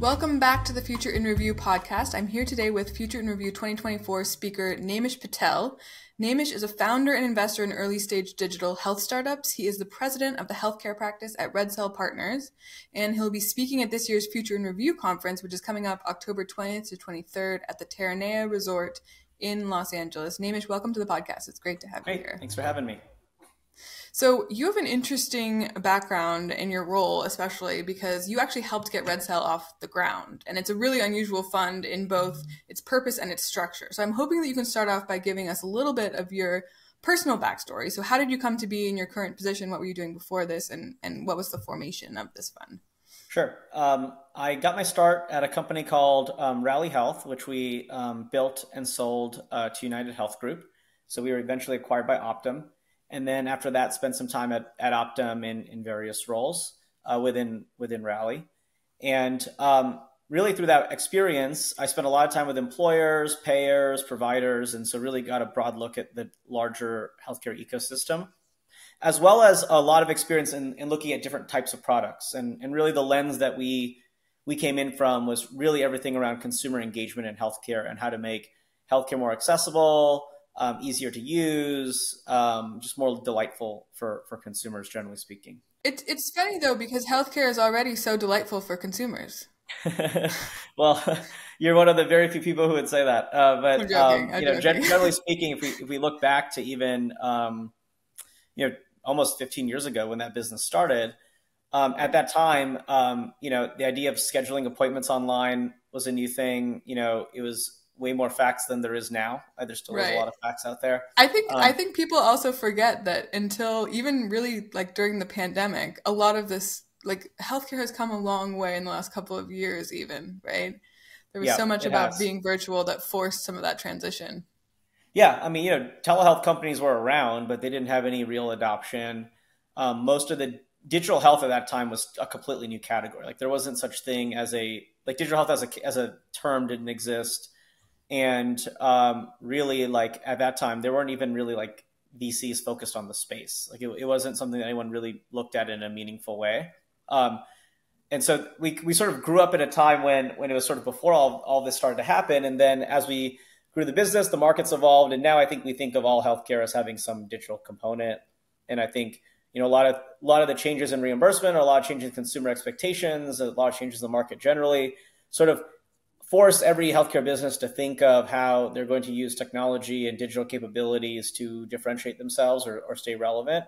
Welcome back to the Future in Review podcast. I'm here today with Future in Review 2024 speaker Naimish Patel. Naimish is a founder and investor in early-stage digital health startups. He is the president of the healthcare practice at Red Cell Partners, and he'll be speaking at this year's Future in Review conference, which is coming up October 20th to 23rd at the Terranea Resort in Los Angeles. Naimish, welcome to the podcast. It's great to have you here. Thanks for having me. So you have an interesting background in your role, especially because you actually helped get Red Cell off the ground. And it's a really unusual fund in both its purpose and its structure. So I'm hoping that you can start off by giving us a little bit of your personal backstory. So how did you come to be in your current position? What were you doing before this? And what was the formation of this fund? Sure. I got my start at a company called Rally Health, which we built and sold to United Health Group. So we were eventually acquired by Optum. And then after that, spent some time at Optum in various roles within Rally. And really through that experience, I spent a lot of time with employers, payers, providers, and so really got a broad look at the larger healthcare ecosystem, as well as a lot of experience in looking at different types of products. And really the lens that we came in from was really everything around consumer engagement in healthcare and how to make healthcare more accessible, easier to use, just more delightful for consumers, generally speaking. It's funny though, because healthcare is already so delightful for consumers. Well, you're one of the very few people who would say that. But you know, generally speaking, if we look back to even you know, almost 15 years ago when that business started, at that time, you know, the idea of scheduling appointments online was a new thing. You know, it was way more fax than there is now. There's still a lot of fax out there. I think people also forget that until even really like during the pandemic, a lot of this, like healthcare has come a long way in the last couple of years even, right? There was so much about being virtual that forced some of that transition. Yeah, I mean, you know, telehealth companies were around, but they didn't have any real adoption. Most of the digital health at that time was a completely new category. Like there wasn't such thing as a, like digital health as a term didn't exist. And really, like at that time, there weren't even really like VCs focused on the space. Like it wasn't something that anyone really looked at in a meaningful way. And so we sort of grew up at a time when it was sort of before all this started to happen. And then as we grew the business, the markets evolved. And now I think we think of all healthcare as having some digital component. And I think, you know, a lot of the changes in reimbursement, or a lot of changes in consumer expectations, a lot of changes in the market generally sort of force every healthcare business to think of how they're going to use technology and digital capabilities to differentiate themselves or stay relevant.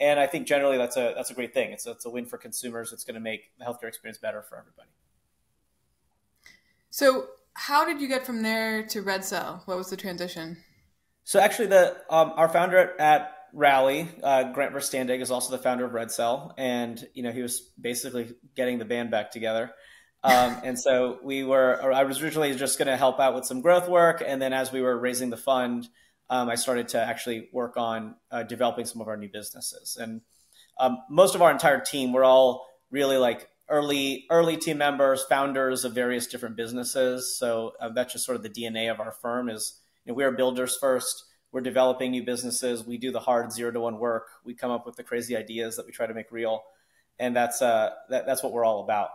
And I think generally that's a great thing. It's a win for consumers. It's going to make the healthcare experience better for everybody. So how did you get from there to Red Cell? What was the transition? So actually our founder at Rally, Grant Verstandig, is also the founder of Red Cell. And, you know, he was basically getting the band back together. And so I was originally just going to help out with some growth work. And then as we were raising the fund, I started to actually work on developing some of our new businesses. And most of our entire team, we're all really like early team members, founders of various different businesses. So that's just sort of the DNA of our firm is, you know, we are builders first. We're developing new businesses. We do the hard 0 to 1 work. We come up with the crazy ideas that we try to make real. And that's what we're all about.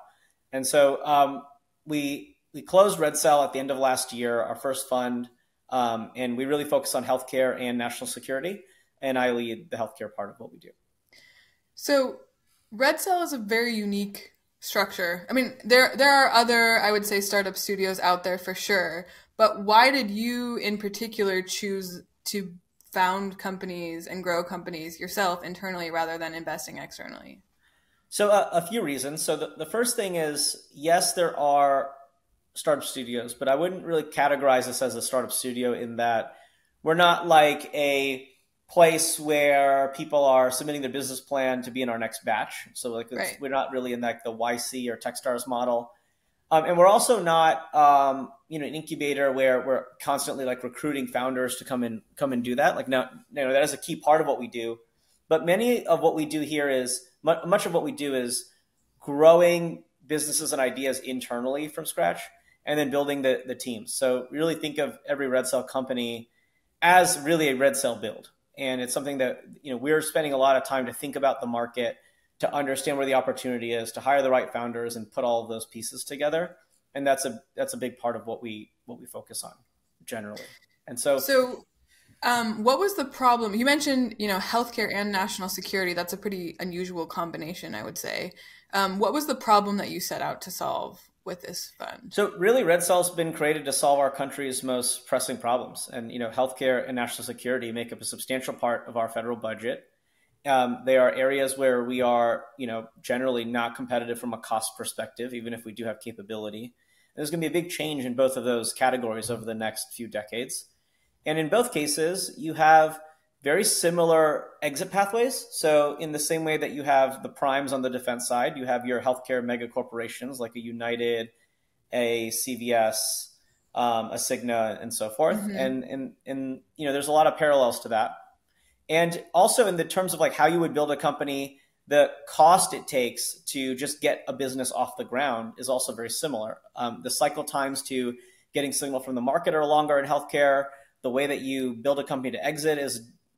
And so we closed Red Cell at the end of last year, our first fund, and we really focus on healthcare and national security, and I lead the healthcare part of what we do. So Red Cell is a very unique structure. I mean, there are other, I would say, startup studios out there for sure, but why did you in particular choose to found companies and grow companies yourself internally rather than investing externally? So a few reasons. So the first thing is, yes, there are startup studios, but I wouldn't really categorize this as a startup studio in that we're not like a place where people are submitting their business plan to be in our next batch. So like we're not really in like the YC or Techstars model. And we're also not, you know, an incubator where we're constantly like recruiting founders to come and do that. Like no, you know, that is a key part of what we do. But much of what we do is growing businesses and ideas internally from scratch and then building the teams. So really think of every Red Cell company as really a Red Cell build. And it's something that, you know, we're spending a lot of time to think about the market, to understand where the opportunity is, to hire the right founders, and put all of those pieces together. And that's a big part of what we focus on generally. And so what was the problem? You mentioned, healthcare and national security. That's a pretty unusual combination, I would say. What was the problem that you set out to solve with this fund? So really, Red Cell's been created to solve our country's most pressing problems. And, healthcare and national security make up a substantial part of our federal budget. They are areas where we are, generally not competitive from a cost perspective, even if we do have capability. And there's going to be a big change in both of those categories over the next few decades. And in both cases, you have very similar exit pathways. So in the same way that you have the primes on the defense side, you have your healthcare mega corporations like a United, a CVS, a Cigna, and so forth. Mm-hmm. And there's a lot of parallels to that. And also in the terms of like how you would build a company, the cost it takes to just get a business off the ground is also very similar. The cycle times to getting signal from the market are longer in healthcare. The way that you build a company to exit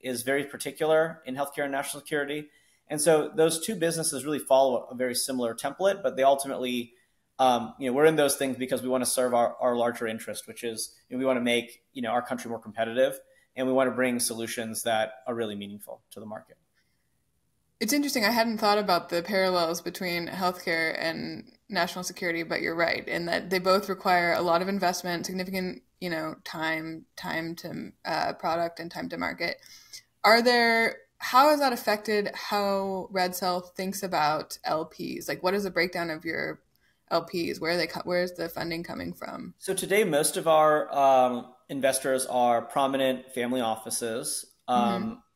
is very particular in healthcare and national security. And so those two businesses really follow a very similar template, but they ultimately, we're in those things because we want to serve our larger interest, which is we want to make, our country more competitive, and we want to bring solutions that are really meaningful to the market. It's interesting. I hadn't thought about the parallels between healthcare and national security, but you're right in that they both require a lot of investment, significant time to product and time to market. How has that affected how Red Cell thinks about LPs? Like, what is the breakdown of your LPs? Where's the funding coming from? So today, most of our investors are prominent family offices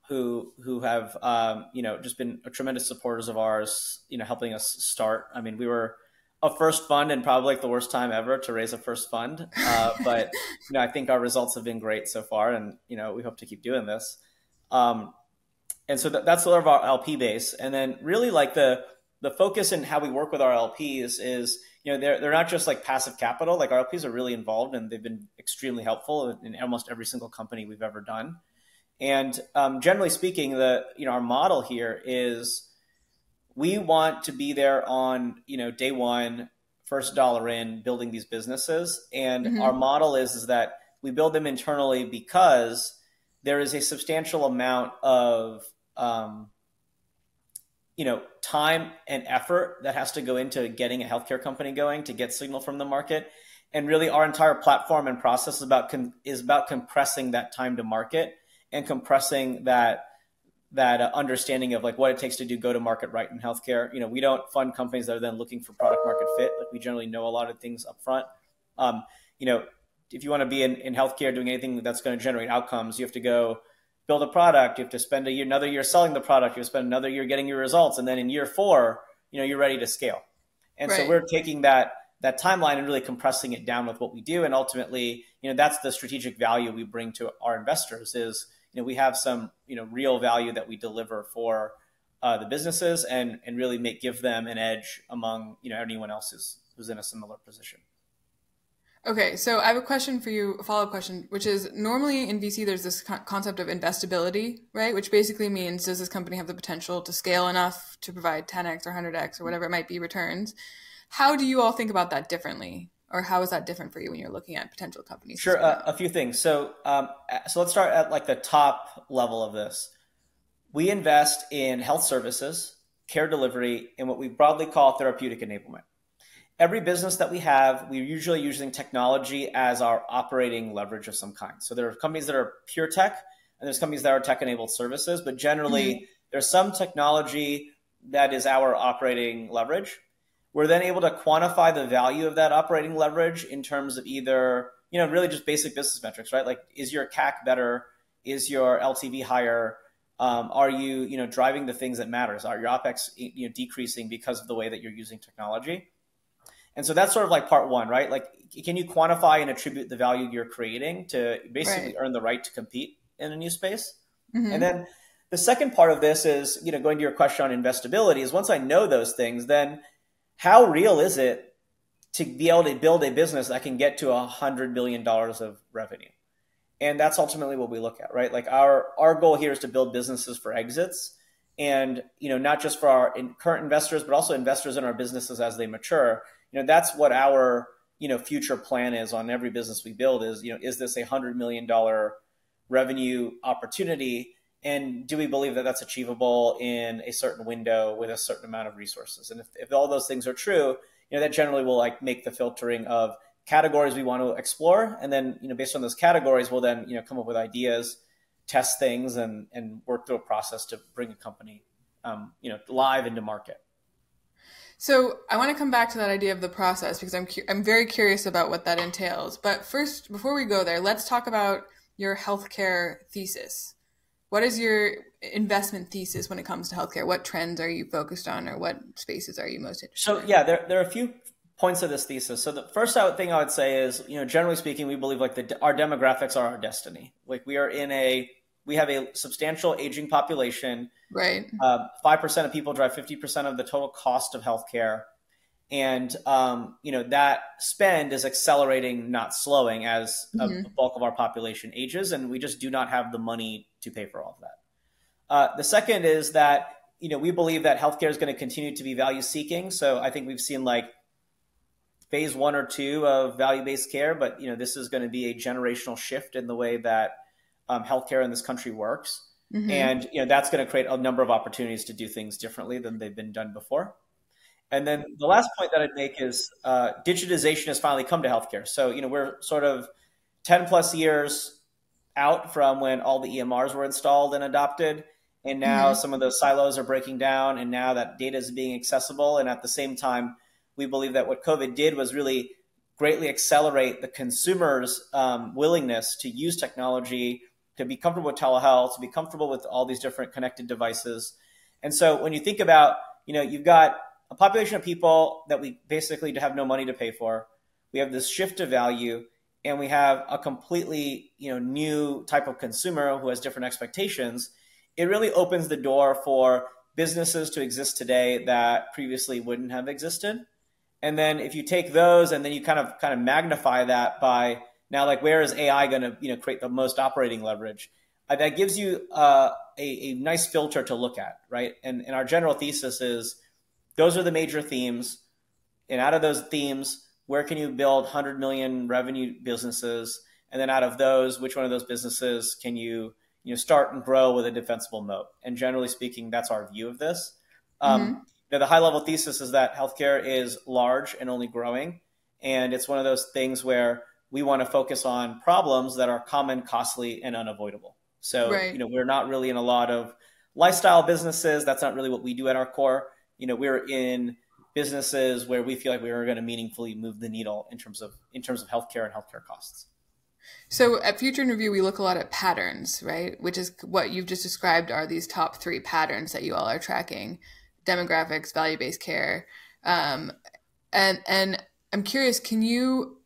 who have just been tremendous supporters of ours. Helping us start. I mean, we were a first fund and probably like the worst time ever to raise a first fund. But, I think our results have been great so far, and, we hope to keep doing this. And so that's sort of our LP base. And then really like the focus in how we work with our LPs is, they're not just like passive capital. Like our LPs are really involved, and they've been extremely helpful in almost every single company we've ever done. And generally speaking, our model here is, we want to be there on, day one, first dollar in, building these businesses. And our model is that we build them internally because there is a substantial amount of, time and effort that has to go into getting a healthcare company going to get signal from the market. And really our entire platform and process is about compressing that time to market and compressing that understanding of like what it takes to do go-to-market right in healthcare. We don't fund companies that are then looking for product-market fit. Like we generally know a lot of things up front. If you want to be in healthcare doing anything that's going to generate outcomes, you have to go build a product. You have to spend another year selling the product. You spend another year getting your results, and then in year four, you're ready to scale. And right. So we're taking that timeline and really compressing it down with what we do. And ultimately, that's the strategic value we bring to our investors is. We have some, real value that we deliver for the businesses and really give them an edge among, anyone else who's in a similar position. Okay. So I have a question for you, a follow-up question, which is normally in VC, there's this concept of investability, right? Which basically means, does this company have the potential to scale enough to provide 10X or 100X or whatever it might be returns? How do you all think about that differently? Or how is that different for you when you're looking at potential companies? Sure, a few things. So, so let's start at the top level of this. We invest in health services, care delivery, and what we broadly call therapeutic enablement. Every business that we have, we're usually using technology as our operating leverage of some kind. So there are companies that are pure tech, and there's companies that are tech-enabled services, but generally there's some technology that is our operating leverage. We're then able to quantify the value of that operating leverage in terms of either, really just basic business metrics, right? Like, is your CAC better? Is your LTV higher? Are you, driving the things that matters? Are your OpEx, decreasing because of the way that you're using technology? And so that's sort of like part one, right? Like, can you quantify and attribute the value you're creating to basically earn the right to compete in a new space? And then the second part of this is, going to your question on investability is once I know those things, then how real is it to be able to build a business that can get to $100 billion of revenue? And that's ultimately what we look at, right? Like our goal here is to build businesses for exits. And, you know, not just for our current investors, but also investors in our businesses as they mature. You know, that's what our, you know, future plan is on every business we build is, you know, is this a $100 million revenue opportunity? And do we believe that that's achievable in a certain window with a certain amount of resources? And if all those things are true, you know, that generally will like make the filtering of categories we want to explore. And then, you know, based on those categories, we'll then, you know, come up with ideas, test things, and work through a process to bring a company, you know, live into market. So I want to come back to that idea of the process, because I'm very curious about what that entails. But first, before we go there, let's talk about your healthcare thesis. What is your investment thesis when it comes to healthcare? What trends are you focused on, or what spaces are you most interested in? So yeah, there are a few points of this thesis. So the first thing I would say is, you know, generally speaking, we believe like our demographics are our destiny. Like we have a substantial aging population. Right. 5% of people drive 50% of the total cost of healthcare. And, you know, that spend is accelerating, not slowing, as the bulk of our population ages. And we just do not have the money to pay for all of that. The second is that, you know, we believe that healthcare is going to continue to be value seeking. So I think we've seen like phase 1 or 2 of value-based care, but, you know, this is going to be a generational shift in the way that healthcare in this country works. And, you know, that's going to create a number of opportunities to do things differently than they've been done before. And then the last point that I'd make is digitization has finally come to healthcare. So, you know, we're sort of 10+ years out from when all the EMRs were installed and adopted. And now some of those silos are breaking down, and now that data is being accessible. And at the same time, we believe that what COVID did was really greatly accelerate the consumer's willingness to use technology, to be comfortable with telehealth, to be comfortable with all these different connected devices. And so when you think about, you know, you've got a population of people that we basically have no money to pay for. We have this shift of value, and we have a completely, you know, new type of consumer who has different expectations. It really opens the door for businesses to exist today that previously wouldn't have existed. And then if you take those and then you kind of magnify that by now, like, where is AI going to, you know, create the most operating leverage? That gives you a nice filter to look at, right? And our general thesis is, those are the major themes. And out of those themes, where can you build 100 million revenue businesses? And then out of those, which one of those businesses can you, you know, start and grow with a defensible moat? And generally speaking, that's our view of this. You know, the high level thesis is that healthcare is large and only growing. And it's one of those things where we want to focus on problems that are common, costly, and unavoidable. So, you know, we're not really in a lot of lifestyle businesses. That's not really what we do at our core. You know, we're in businesses where we feel like we are going to meaningfully move the needle in terms of healthcare and healthcare costs. So at Future in Review, we look a lot at patterns, right? Which is what you've just described are these top 3 patterns that you all are tracking: demographics, value-based care, and I'm curious, can you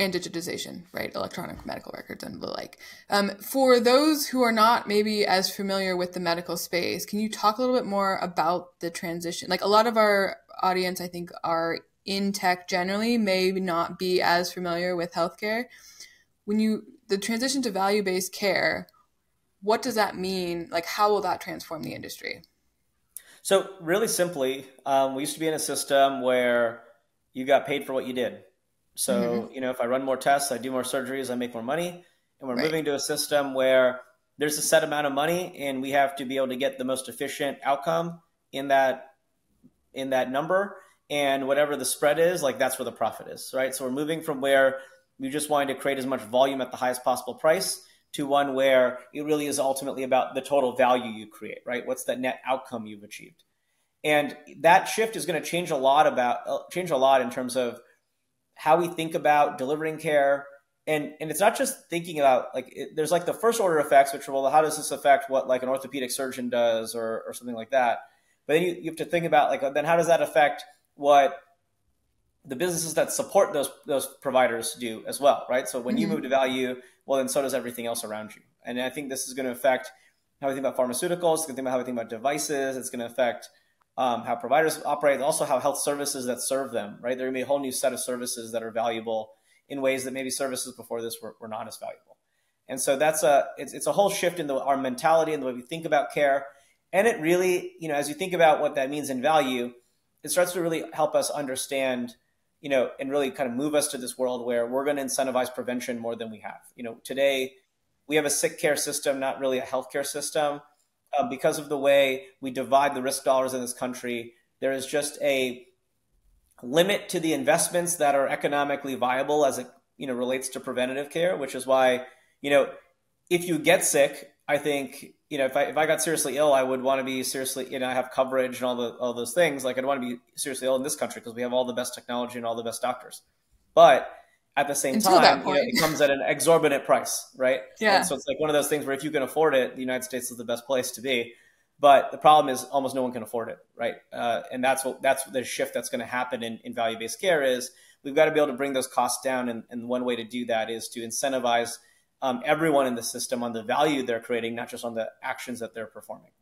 and digitization, right? Electronic medical records and the like. For those who are not maybe as familiar with the medical space, can you talk a little bit more about the transition? Like, a lot of our audience, I think, are in tech generally, may not be as familiar with healthcare. When the transition to value-based care, what does that mean? Like, how will that transform the industry? So really simply, we used to be in a system where you got paid for what you did. So, you know, if I run more tests, I do more surgeries, I make more money. And we're moving to a system where there's a set amount of money, and we have to be able to get the most efficient outcome in that number. And whatever the spread is, like, that's where the profit is, right? So we're moving from where we just wanted to create as much volume at the highest possible price to one where it really is ultimately about the total value you create, right? What's the net outcome you've achieved? And that shift is going to change a lot in terms of how we think about delivering care. And it's not just thinking about, like, there's like the first order effects, which are, well, how does this affect what like an orthopedic surgeon does or something like that? But then you have to think about, like, then how does that affect what the businesses that support those providers do as well, right? So when you move to value, well, then so does everything else around you. And I think this is going to affect how we think about pharmaceuticals, it's going to think about how we think about devices, it's going to affect how providers operate, also how health services that serve them, right? There are going to be a whole new set of services that are valuable in ways that maybe services before this were not as valuable. And so it's a whole shift in our mentality and the way we think about care. And it really, you know, as you think about what that means in value, it starts to really help us understand, you know, and really kind of move us to this world where we're going to incentivize prevention more than we have. You know, today we have a sick care system, not really a healthcare system. Because of the way we divide the risk dollars in this country, there is just a limit to the investments that are economically viable as it, you know, relates to preventative care, which is why, you know, if you get sick, I think, you know, if I got seriously ill, I would want to be seriously, you know, I have coverage and all those things. Like, I'd want to be seriously ill in this country because we have all the best technology and all the best doctors. But at the same time, you know, it comes at an exorbitant price, right? Yeah. And so it's like one of those things where if you can afford it, the United States is the best place to be. But the problem is almost no one can afford it, right? And that's the shift that's going to happen in value-based care is we've got to be able to bring those costs down. And one way to do that is to incentivize everyone in the system on the value they're creating, not just on the actions that they're performing.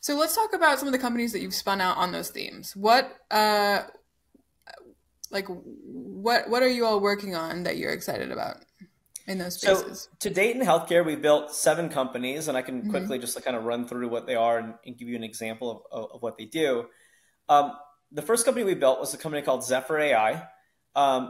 So let's talk about some of the companies that you've spun out on those themes. What are you all working on that you're excited about in those spaces? So to date in healthcare, we built 7 companies, and I can quickly just kind of run through what they are and give you an example of what they do. The first company we built was a company called Zephyr AI.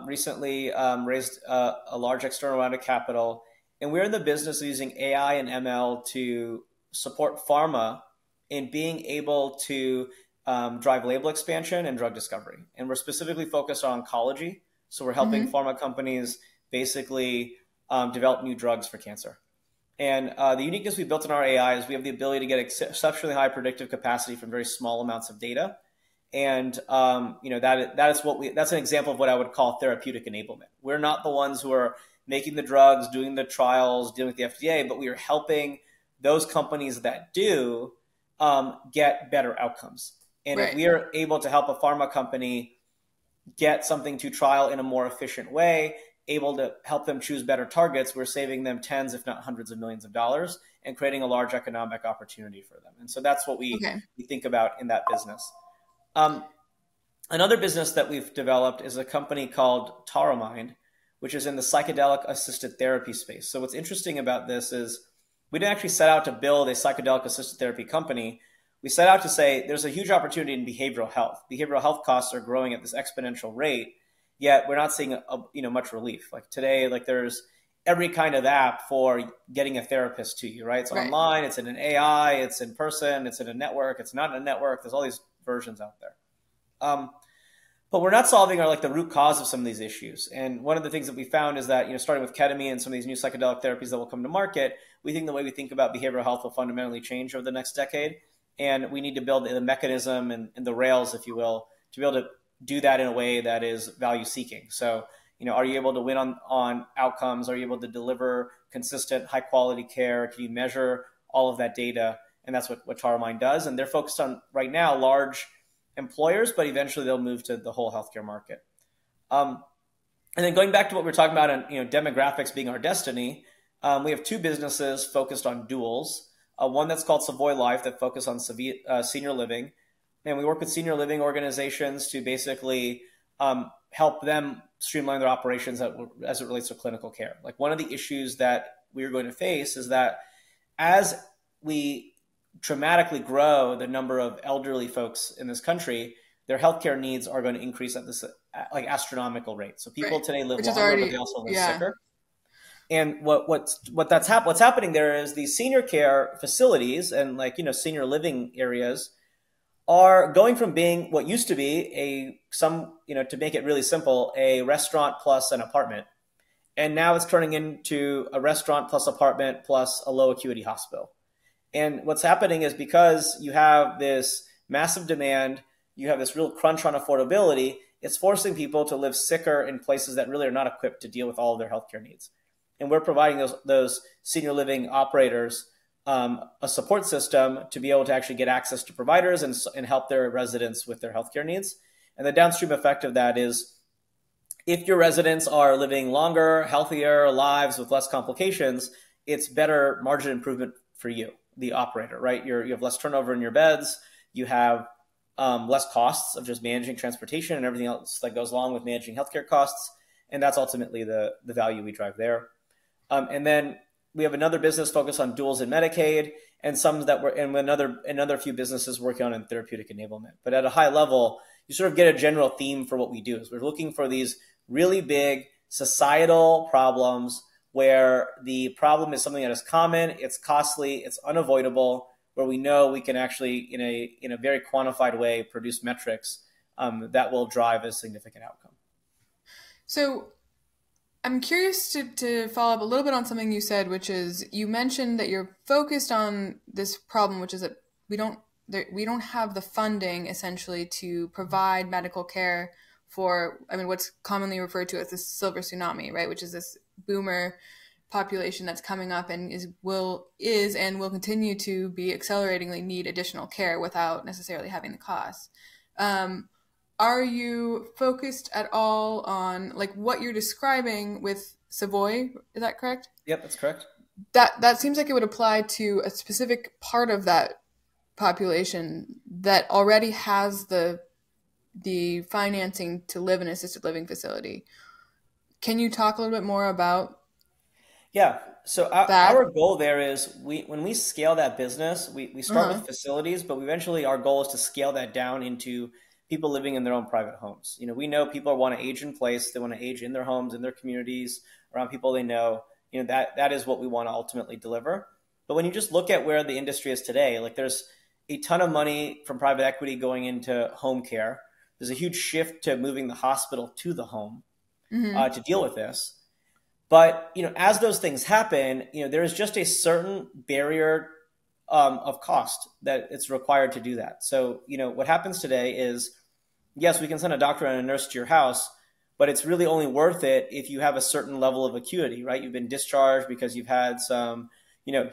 Recently raised a large external round of capital, and we're in the business of using AI and ML to support pharma in being able to drive label expansion and drug discovery. And we're specifically focused on oncology. So we're helping pharma companies basically develop new drugs for cancer. And the uniqueness we built in our AI is we have the ability to get exceptionally high predictive capacity from very small amounts of data. And, you know, that's an example of what I would call therapeutic enablement. We're not the ones who are making the drugs, doing the trials, dealing with the FDA, but we are helping those companies that do get better outcomes. And if we are able to help a pharma company get something to trial in a more efficient way, able to help them choose better targets, we're saving them tens, if not hundreds of millions of dollars and creating a large economic opportunity for them. And so that's what we think about in that business. Another business that we've developed is a company called Taromind, which is in the psychedelic assisted therapy space. So what's interesting about this is we didn't actually set out to build a psychedelic assisted therapy company. We set out to say there's a huge opportunity in behavioral health. Behavioral health costs are growing at this exponential rate, yet we're not seeing much relief. Like today, like there's every kind of app for getting a therapist to you, right? It's online, it's in an AI, it's in person, it's in a network, it's not in a network. There's all these versions out there. But we're not solving the root cause of some of these issues. And one of the things that we found is that, you know, starting with ketamine and some of these new psychedelic therapies that will come to market, we think the way we think about behavioral health will fundamentally change over the next decade. And we need to build the mechanism and the rails, if you will, to be able to do that in a way that is value seeking. So, you know, are you able to win on outcomes? Are you able to deliver consistent, high quality care? Can you measure all of that data? And that's what Taromind does. And they're focused on right now, large employers, but eventually they'll move to the whole healthcare market. And then going back to what we're talking about, and you know, demographics being our destiny, we have 2 businesses focused on duals. One that's called Savoy Life that focus on senior living, and we work with senior living organizations to basically help them streamline their operations as it relates to clinical care. Like one of the issues that we are going to face is that as we dramatically grow the number of elderly folks in this country, their healthcare needs are going to increase at this astronomical rate. So people today live longer, but they also live sicker. And what's happening there is these senior care facilities and senior living areas are going from being what used to be to make it really simple, a restaurant plus an apartment. And now it's turning into a restaurant plus apartment plus a low acuity hospital. And what's happening is because you have this massive demand, you have this real crunch on affordability, it's forcing people to live sicker in places that really are not equipped to deal with all of their healthcare needs. And we're providing those senior living operators a support system to be able to actually get access to providers and help their residents with their healthcare needs. And the downstream effect of that is if your residents are living longer, healthier lives with less complications, it's better margin improvement for you, the operator, right? You have less turnover in your beds. You have less costs of just managing transportation and everything else that goes along with managing healthcare costs. And that's ultimately the value we drive there. And then we have another business focused on duals in Medicaid. and some that were and another few businesses working on in therapeutic enablement. But at a high level, you sort of get a general theme for what we do is we're looking for these really big societal problems where the problem is something that is common, it's costly, it's unavoidable, where we know we can actually, in a very quantified way, produce metrics that will drive a significant outcome. So I'm curious to follow up a little bit on something you said, which is you mentioned that you're focused on this problem, which is that we don't have the funding essentially to provide medical care for, I mean, what's commonly referred to as the silver tsunami, right? Which is this boomer population that's coming up and will continue to be acceleratingly need additional care without necessarily having the cost. Are you focused at all on like what you're describing with Savoy? Is that correct? Yep, that's correct. That seems like it would apply to a specific part of that population that already has the financing to live in an assisted living facility. Can you talk a little bit more about? Yeah. So our goal there is when we scale that business, we start with facilities, but eventually our goal is to scale that down into people living in their own private homes. You know, we know people want to age in place. They want to age in their homes, in their communities, around people they know. You know, that is what we want to ultimately deliver. But when you just look at where the industry is today, like there's a ton of money from private equity going into home care. There's a huge shift to moving the hospital to the home to deal with this. But, you know, as those things happen, you know, there is just a certain barrier of cost that it's required to do that. So, you know, what happens today is, yes, we can send a doctor and a nurse to your house, but it's really only worth it if you have a certain level of acuity, right? You've been discharged because you've had some, you know,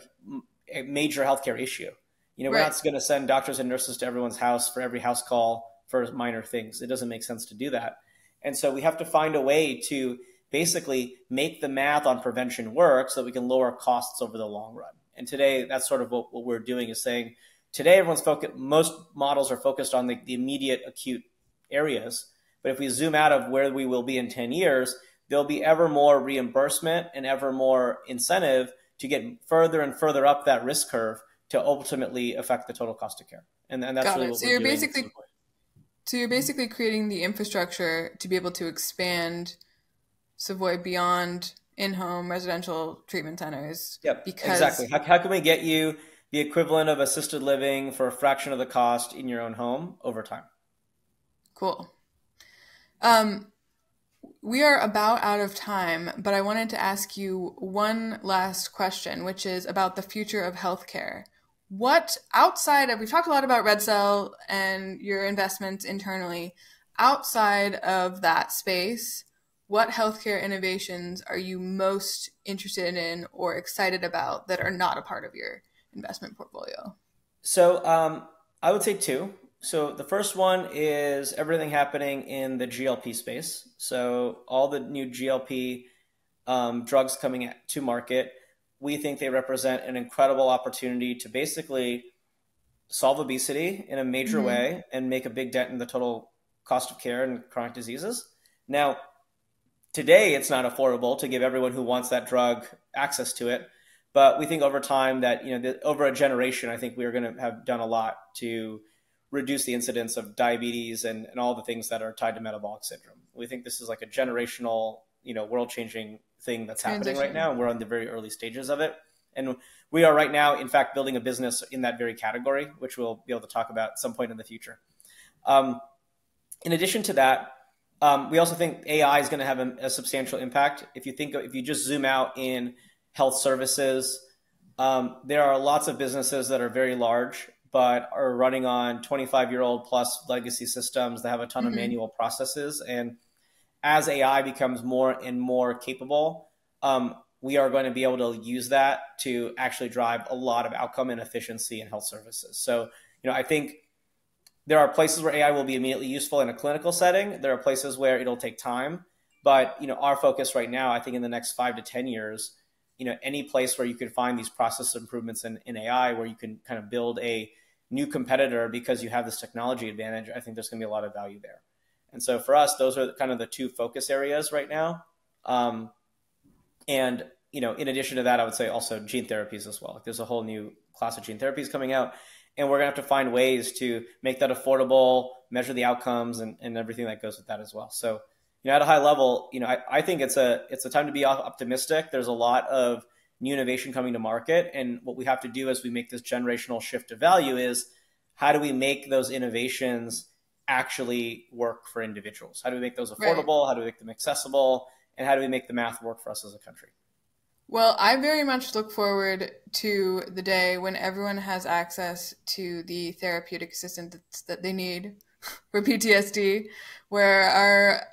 a major healthcare issue. You know, we're not going to send doctors and nurses to everyone's house for every house call for minor things. It doesn't make sense to do that. And so we have to find a way to basically make the math on prevention work so that we can lower costs over the long run. And today, that's sort of what we're doing is saying, today, everyone's focused, most models are focused on the immediate acute areas. But if we zoom out of where we will be in 10 years, there'll be ever more reimbursement and ever more incentive to get further and further up that risk curve to ultimately affect the total cost of care. And that's really what we're doing. So you're basically creating the infrastructure to be able to expand Savoy beyond in-home residential treatment centers. Yep, exactly. How can we get you the equivalent of assisted living for a fraction of the cost in your own home over time? Cool. We are about out of time, but I wanted to ask you one last question, which is about the future of healthcare. What outside of, we've talked a lot about Red Cell and your investments internally, outside of that space, what healthcare innovations are you most interested in or excited about that are not a part of your investment portfolio? So I would say two. So the first one is everything happening in the GLP space. So all the new GLP drugs coming to market, we think they represent an incredible opportunity to basically solve obesity in a major way and make a big dent in the total cost of care and chronic diseases. Now, today, it's not affordable to give everyone who wants that drug access to it. But we think over time that, you know, over a generation, I think we are going to have done a lot to reduce the incidence of diabetes and all the things that are tied to metabolic syndrome. We think this is like a generational, you know, world-changing thing that's happening right now. And we're on the very early stages of it. And we are right now, in fact, building a business in that very category, which we'll be able to talk about at some point in the future. In addition to that, we also think AI is going to have a substantial impact. If you just zoom out in health services, there are lots of businesses that are very large, but are running on 25-year-old plus legacy systems that have a ton of manual processes. And as AI becomes more and more capable, we are going to be able to use that to actually drive a lot of outcome and efficiency in health services. So, you know, I think there are places where AI will be immediately useful in a clinical setting. There are places where it'll take time. But, you know, our focus right now, I think in the next 5 to 10 years, you know, any place where you can find these process improvements in AI, where you can kind of build a new competitor because you have this technology advantage, I think there's going to be a lot of value there. And so for us, those are kind of the two focus areas right now. And, you know, in addition to that, I would say also gene therapies as well. Like there's a whole new class of gene therapies coming out. And we're going to have to find ways to make that affordable, measure the outcomes and everything that goes with that as well. So, you know, at a high level, you know, I think it's a time to be optimistic. There's a lot of new innovation coming to market. And what we have to do as we make this generational shift to value is, how do we make those innovations actually work for individuals? How do we make those affordable? Right. How do we make them accessible? And how do we make the math work for us as a country? Well, I very much look forward to the day when everyone has access to the therapeutic assistance that they need for PTSD, where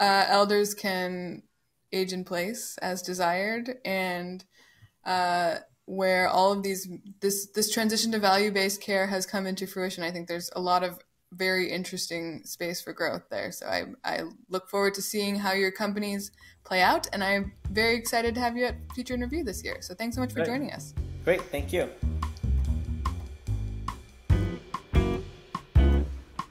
our elders can age in place as desired, and where all of this transition to value-based care has come into fruition. I think there's a lot of very interesting space for growth there. So I look forward to seeing how your companies play out, and I'm very excited to have you at Future in Review this year. So thanks so much for joining us. Great, thank you.